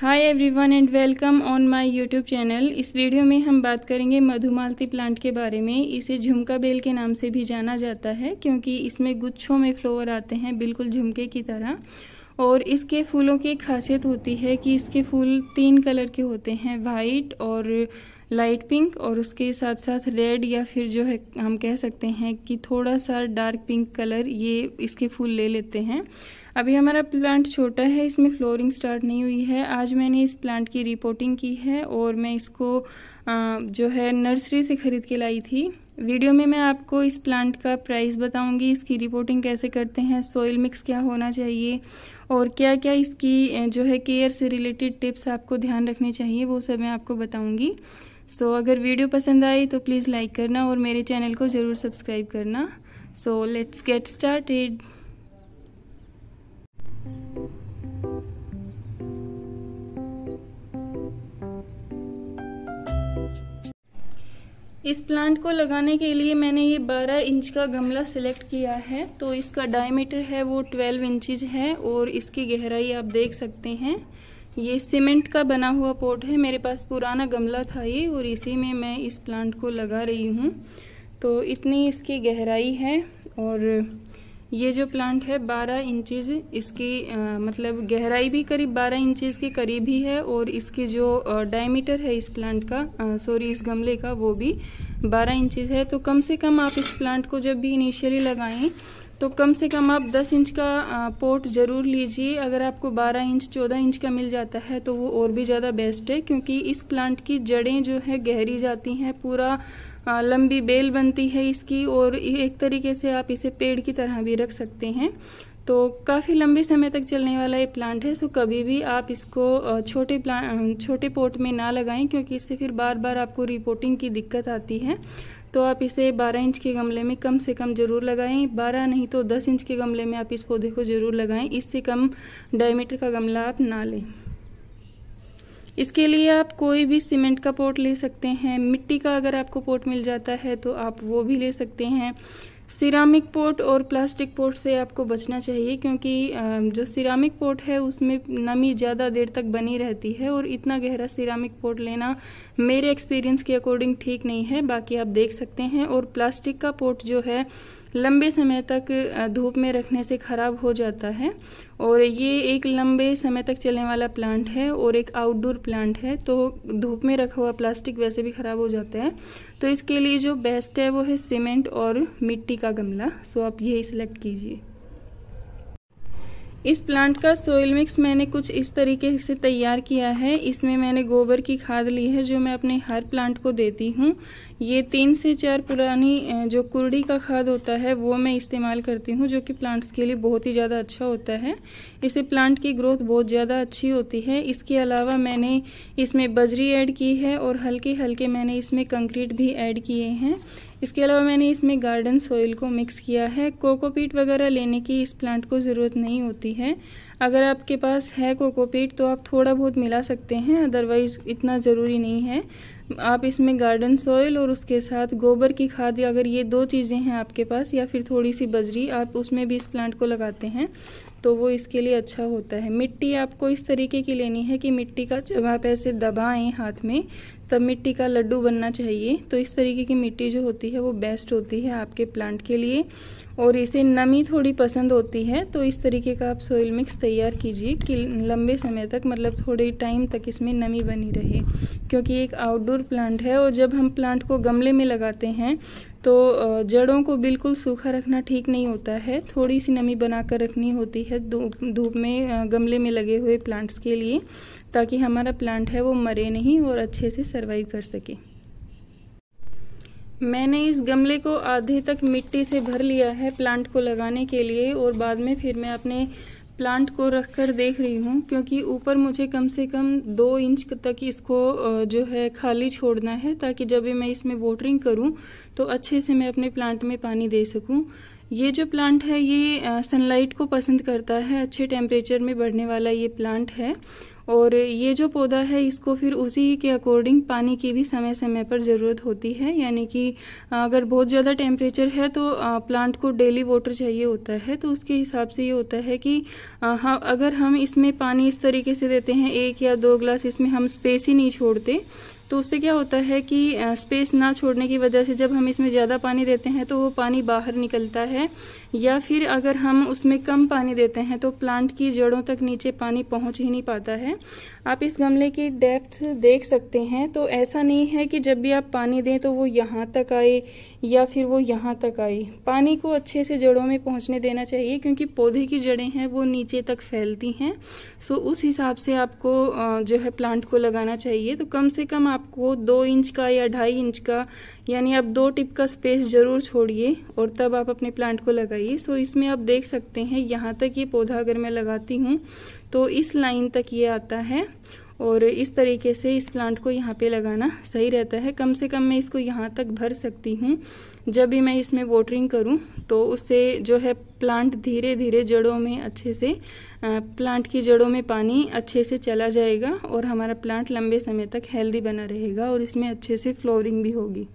Hi everyone and welcome on my YouTube channel. इस video में हम बात करेंगे मधुमालती प्लांट के बारे में। इसे झुमका बेल के नाम से भी जाना जाता है क्योंकि इसमें गुच्छों में फ्लावर आते हैं बिल्कुल झुमके की तरह। और इसके फूलों की खासियत होती है कि इसके फूल 3 कलर के होते हैं, वाइट और लाइट पिंक, और उसके साथ साथ रेड या फिर जो है हम कह सकते हैं कि थोड़ा सा डार्क पिंक कलर ये इसके फूल ले लेते हैं। अभी हमारा प्लांट छोटा है, इसमें फ्लोरिंग स्टार्ट नहीं हुई है। आज मैंने इस प्लांट की रिपोर्टिंग की है और मैं इसको जो है नर्सरी से ख़रीद के लाई थी। वीडियो में मैं आपको इस प्लांट का प्राइस बताऊंगी, इसकी रिपोर्टिंग कैसे करते हैं, सोइल मिक्स क्या होना चाहिए और क्या क्या इसकी जो है केयर से रिलेटेड टिप्स आपको ध्यान रखने चाहिए, वो सब मैं आपको बताऊंगी। सो अगर वीडियो पसंद आई तो प्लीज़ लाइक करना और मेरे चैनल को ज़रूर सब्सक्राइब करना। So let's get started. इस प्लांट को लगाने के लिए मैंने ये 12 इंच का गमला सिलेक्ट किया है। तो इसका डायमीटर है वो 12 इंचेज है और इसकी गहराई आप देख सकते हैं। ये सीमेंट का बना हुआ पॉट है, मेरे पास पुराना गमला था ये और इसी में मैं इस प्लांट को लगा रही हूँ। तो इतनी इसकी गहराई है और ये जो प्लांट है 12 इंचेज इसकी मतलब गहराई भी करीब 12 इंचेज के करीब ही है और इसकी जो डायमीटर है इस प्लांट का सॉरी इस गमले का वो भी 12 इंचेज है। तो कम से कम आप इस प्लांट को जब भी इनिशियली लगाएं तो कम से कम आप 10 इंच का पॉट ज़रूर लीजिए। अगर आपको 12 इंच 14 इंच का मिल जाता है तो वो और भी ज़्यादा बेस्ट है क्योंकि इस प्लांट की जड़ें जो है गहरी जाती हैं, पूरा लंबी बेल बनती है इसकी और एक तरीके से आप इसे पेड़ की तरह भी रख सकते हैं। तो काफ़ी लंबे समय तक चलने वाला ये प्लांट है। सो कभी भी आप इसको छोटे पॉट में ना लगाएं क्योंकि इससे फिर बार बार आपको रिपोर्टिंग की दिक्कत आती है। तो आप इसे 12 इंच के गमले में कम से कम ज़रूर लगाएं, 12 नहीं तो 10 इंच के गमले में आप इस पौधे को ज़रूर लगाएं। इससे कम डायमीटर का गमला आप ना लें। इसके लिए आप कोई भी सीमेंट का पॉट ले सकते हैं, मिट्टी का अगर आपको पॉट मिल जाता है तो आप वो भी ले सकते हैं। सिरामिक पॉट और प्लास्टिक पॉट से आपको बचना चाहिए क्योंकि जो सिरामिक पॉट है उसमें नमी ज़्यादा देर तक बनी रहती है और इतना गहरा सिरामिक पॉट लेना मेरे एक्सपीरियंस के अकॉर्डिंग ठीक नहीं है, बाकी आप देख सकते हैं। और प्लास्टिक का पॉट जो है लंबे समय तक धूप में रखने से ख़राब हो जाता है और ये एक लंबे समय तक चलने वाला प्लांट है और एक आउटडोर प्लांट है तो धूप में रखा हुआ प्लास्टिक वैसे भी ख़राब हो जाता है। तो इसके लिए जो बेस्ट है वो है सीमेंट और मिट्टी का गमला। सो आप यही सिलेक्ट कीजिए। इस प्लांट का सोइल मिक्स मैंने कुछ इस तरीके से तैयार किया है। इसमें मैंने गोबर की खाद ली है जो मैं अपने हर प्लांट को देती हूँ। ये 3 से 4 पुरानी जो कुरड़ी का खाद होता है वो मैं इस्तेमाल करती हूँ जो कि प्लांट्स के लिए बहुत ही ज़्यादा अच्छा होता है। इससे प्लांट की ग्रोथ बहुत ज़्यादा अच्छी होती है। इसके अलावा मैंने इसमें बजरी ऐड की है और हल्के हल्के मैंने इसमें कंक्रीट भी ऐड किए हैं। इसके अलावा मैंने इसमें गार्डन सोइल को मिक्स किया है। कोकोपीट वगैरह लेने की इस प्लांट को ज़रूरत नहीं होती है। अगर आपके पास है कोकोपीट तो आप थोड़ा बहुत मिला सकते हैं, अदरवाइज इतना ज़रूरी नहीं है। आप इसमें गार्डन सोइल और उसके साथ गोबर की खाद, अगर ये 2 चीज़ें हैं आपके पास या फिर थोड़ी सी बजरी आप उसमें भी इस प्लांट को लगाते हैं तो वो इसके लिए अच्छा होता है। मिट्टी आपको इस तरीके की लेनी है कि मिट्टी का जब आप ऐसे दबाएं हाथ में तब मिट्टी का लड्डू बनना चाहिए। तो इस तरीके की मिट्टी जो होती है वो बेस्ट होती है आपके प्लांट के लिए और इसे नमी थोड़ी पसंद होती है। तो इस तरीके का आप सोइल मिक्स तैयार कीजिए कि लंबे समय तक मतलब थोड़े टाइम तक इसमें नमी बनी रहे क्योंकि एक आउटडोर प्लांट है और जब हम प्लांट को गमले में लगाते हैं तो जड़ों को बिल्कुल सूखा रखना ठीक नहीं होता है, थोड़ी सी नमी बनाकर रखनी होती है धूप में गमले में लगे हुए प्लांट्स के लिए ताकि हमारा प्लांट है वो मरे नहीं और अच्छे से सर्वाइव कर सके। मैंने इस गमले को आधे तक मिट्टी से भर लिया है प्लांट को लगाने के लिए और बाद में फिर मैं अपने प्लांट को रखकर देख रही हूँ क्योंकि ऊपर मुझे कम से कम 2 इंच तक इसको जो है खाली छोड़ना है ताकि जब भी मैं इसमें वाटरिंग करूँ तो अच्छे से मैं अपने प्लांट में पानी दे सकूँ। ये जो प्लांट है ये सनलाइट को पसंद करता है, अच्छे टेम्परेचर में बढ़ने वाला ये प्लांट है और ये जो पौधा है इसको फिर उसी के अकॉर्डिंग पानी की भी समय समय पर ज़रूरत होती है, यानी कि अगर बहुत ज़्यादा टेम्परेचर है तो प्लांट को डेली वाटर चाहिए होता है। तो उसके हिसाब से ये होता है कि अगर हम इसमें पानी इस तरीके से देते हैं, 1 या 2 ग्लास इसमें हम स्पेस ही नहीं छोड़ते, तो उससे क्या होता है कि स्पेस ना छोड़ने की वजह से जब हम इसमें ज़्यादा पानी देते हैं तो वो पानी बाहर निकलता है, या फिर अगर हम उसमें कम पानी देते हैं तो प्लांट की जड़ों तक नीचे पानी पहुंच ही नहीं पाता है। आप इस गमले की डेप्थ देख सकते हैं। तो ऐसा नहीं है कि जब भी आप पानी दें तो वो यहाँ तक आए या फिर वो यहाँ तक आए। पानी को अच्छे से जड़ों में पहुँचने देना चाहिए, क्योंकि पौधे की जड़ें हैं वो नीचे तक फैलती हैं। सो उस हिसाब से आपको जो है प्लांट को लगाना चाहिए। तो कम से कम आपको 2 इंच का या 2.5 इंच का, यानी आप 2 टिप का स्पेस जरूर छोड़िए और तब आप अपने प्लांट को लगाइए। सो इसमें आप देख सकते हैं, यहाँ तक ये पौधा अगर मैं लगाती हूँ तो इस लाइन तक ये आता है, और इस तरीके से इस प्लांट को यहाँ पे लगाना सही रहता है। कम से कम मैं इसको यहाँ तक भर सकती हूँ। जब भी मैं इसमें वाटरिंग करूँ तो उससे जो है प्लांट धीरे धीरे जड़ों में अच्छे से प्लांट की जड़ों में पानी अच्छे से चला जाएगा और हमारा प्लांट लंबे समय तक हेल्दी बना रहेगा और इसमें अच्छे से फ्लोरिंग भी होगी।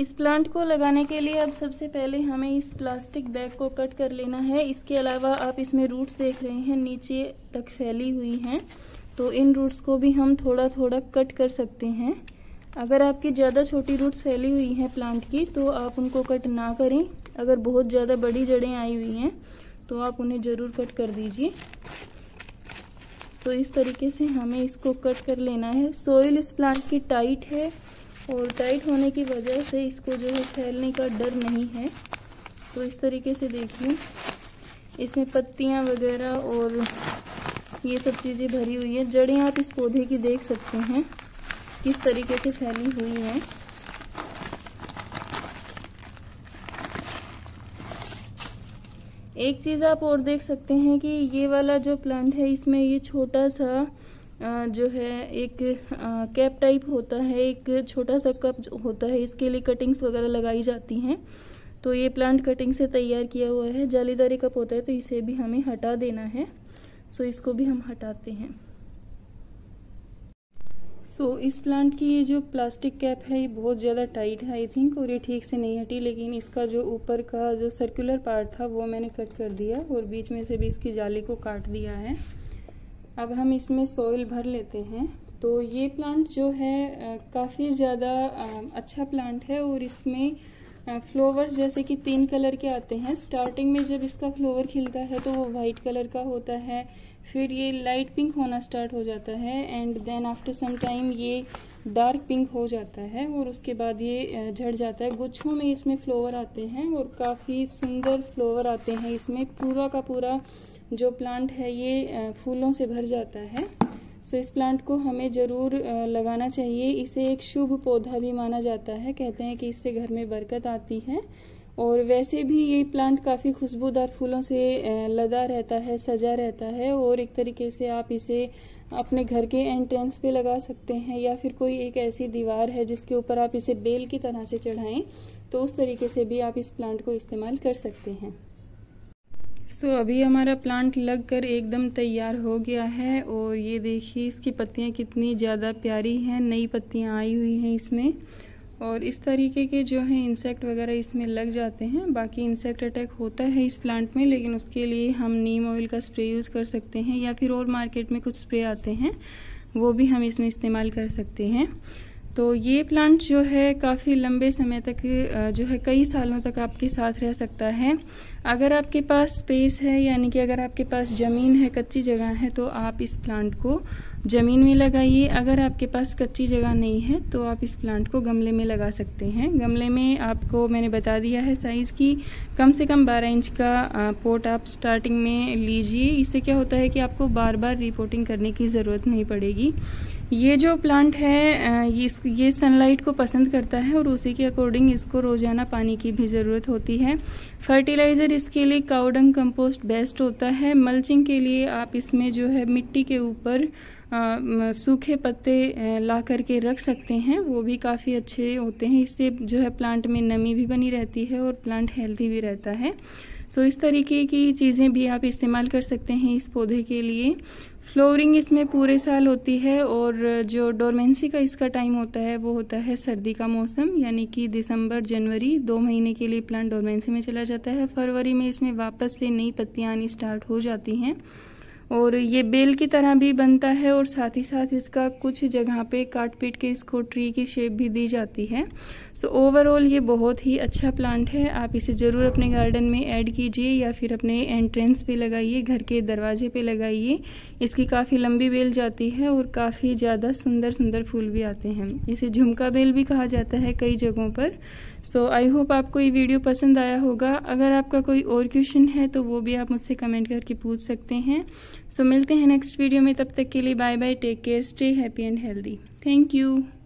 इस प्लांट को लगाने के लिए अब सबसे पहले हमें इस प्लास्टिक बैग को कट कर लेना है। इसके अलावा आप इसमें रूट्स देख रहे हैं नीचे तक फैली हुई हैं, तो इन रूट्स को भी हम थोड़ा थोड़ा कट कर सकते हैं। अगर आपकी ज़्यादा छोटी रूट्स फैली हुई हैं प्लांट की तो आप उनको कट ना करें। अगर बहुत ज़्यादा बड़ी जड़ें आई हुई हैं तो आप उन्हें ज़रूर कट कर दीजिए। सो इस तरीके से हमें इसको कट कर लेना है। सोइल इस प्लांट की टाइट है और टाइट होने की वजह से इसको जो है फैलने का डर नहीं है। तो इस तरीके से देखिए, इसमें पत्तियाँ वगैरह और ये सब चीज़ें भरी हुई है। जड़ें आप इस पौधे की देख सकते हैं किस तरीके से फैली हुई है। एक चीज़ आप और देख सकते हैं कि ये वाला जो प्लांट है इसमें ये छोटा सा जो है एक कैप टाइप होता है, एक छोटा सा कप होता है, इसके लिए कटिंग्स वगैरह लगाई जाती हैं। तो ये प्लांट कटिंग से तैयार किया हुआ है, जालीदारी कप होता है, तो इसे भी हमें हटा देना है। सो इसको भी हम हटाते हैं। सो इस प्लांट की ये जो प्लास्टिक कैप है ये बहुत ज़्यादा टाइट है आई थिंक, और ये ठीक से नहीं हटी, लेकिन इसका जो ऊपर का जो सर्कुलर पार्ट था वो मैंने कट कर दिया और बीच में से भी इसकी जाली को काट दिया है। अब हम इसमें सोइल भर लेते हैं। तो ये प्लांट जो है काफ़ी ज़्यादा अच्छा प्लांट है और इसमें फ्लावर्स जैसे कि 3 कलर के आते हैं। स्टार्टिंग में जब इसका फ्लावर खिलता है तो वो वाइट कलर का होता है, फिर ये लाइट पिंक होना स्टार्ट हो जाता है, and then after some time ये डार्क पिंक हो जाता है और उसके बाद ये झड़ जाता है। गुच्छों में इसमें फ्लावर आते हैं और काफ़ी सुंदर फ्लावर आते हैं। इसमें पूरा का पूरा जो प्लांट है ये फूलों से भर जाता है। सो इस प्लांट को हमें ज़रूर लगाना चाहिए। इसे एक शुभ पौधा भी माना जाता है, कहते हैं कि इससे घर में बरकत आती है, और वैसे भी ये प्लांट काफ़ी खुशबूदार फूलों से लदा रहता है, सजा रहता है, और एक तरीके से आप इसे अपने घर के एंट्रेंस पे लगा सकते हैं, या फिर कोई एक ऐसी दीवार है जिसके ऊपर आप इसे बेल की तरह से चढ़ाएं, तो उस तरीके से भी आप इस प्लांट को इस्तेमाल कर सकते हैं। सो अभी हमारा प्लांट लगकर एकदम तैयार हो गया है, और ये देखिए इसकी पत्तियाँ कितनी ज़्यादा प्यारी हैं, नई पत्तियाँ आई हुई हैं इसमें, और इस तरीके के जो है इंसेक्ट वगैरह इसमें लग जाते हैं। बाकी इंसेक्ट अटैक होता है इस प्लांट में, लेकिन उसके लिए हम नीम ऑयल का स्प्रे यूज़ कर सकते हैं, या फिर और मार्केट में कुछ स्प्रे आते हैं वो भी हम इसमें इस्तेमाल कर सकते हैं। तो ये प्लांट जो है काफ़ी लंबे समय तक जो है कई सालों तक आपके साथ रह सकता है। अगर आपके पास स्पेस है, यानी कि अगर आपके पास ज़मीन है, कच्ची जगह है, तो आप इस प्लांट को ज़मीन में लगाइए। अगर आपके पास कच्ची जगह नहीं है तो आप इस प्लांट को गमले में लगा सकते हैं। गमले में आपको मैंने बता दिया है साइज़ की, कम से कम 12 इंच का पॉट आप स्टार्टिंग में लीजिए। इससे क्या होता है कि आपको बार बार रिपोर्टिंग करने की ज़रूरत नहीं पड़ेगी। ये जो प्लांट है ये सनलाइट को पसंद करता है और उसी के अकॉर्डिंग इसको रोज़ाना पानी की भी ज़रूरत होती है। फर्टिलाइज़र इसके लिए काउडंग कंपोस्ट बेस्ट होता है। मल्चिंग के लिए आप इसमें जो है मिट्टी के ऊपर सूखे पत्ते ला करके रख सकते हैं, वो भी काफ़ी अच्छे होते हैं। इससे जो है प्लांट में नमी भी बनी रहती है और प्लांट हेल्दी भी रहता है। सो इस तरीके की चीज़ें भी आप इस्तेमाल कर सकते हैं इस पौधे के लिए। फ्लोरिंग इसमें पूरे साल होती है और जो डोरमेंसी का इसका टाइम होता है वो होता है सर्दी का मौसम, यानी कि दिसंबर जनवरी 2 महीने के लिए प्लांट डोरमेंसी में चला जाता है। फरवरी में इसमें वापस से नई पत्तियां आनी स्टार्ट हो जाती हैं और ये बेल की तरह भी बनता है और साथ ही साथ इसका कुछ जगह पे काट पीट के इसको ट्री की शेप भी दी जाती है। सो ओवरऑल ये बहुत ही अच्छा प्लांट है, आप इसे ज़रूर अपने गार्डन में ऐड कीजिए या फिर अपने एंट्रेंस पे लगाइए, घर के दरवाजे पे लगाइए। इसकी काफ़ी लंबी बेल जाती है और काफ़ी ज़्यादा सुंदर सुंदर फूल भी आते हैं। इसे झुमका बेल भी कहा जाता है कई जगहों पर। सो आई होप आपको ये वीडियो पसंद आया होगा। अगर आपका कोई और क्वेश्चन है तो वो भी आप मुझसे कमेंट करके पूछ सकते हैं। सो मिलते हैं नेक्स्ट वीडियो में, तब तक के लिए bye bye, take care, stay happy and healthy, thank you.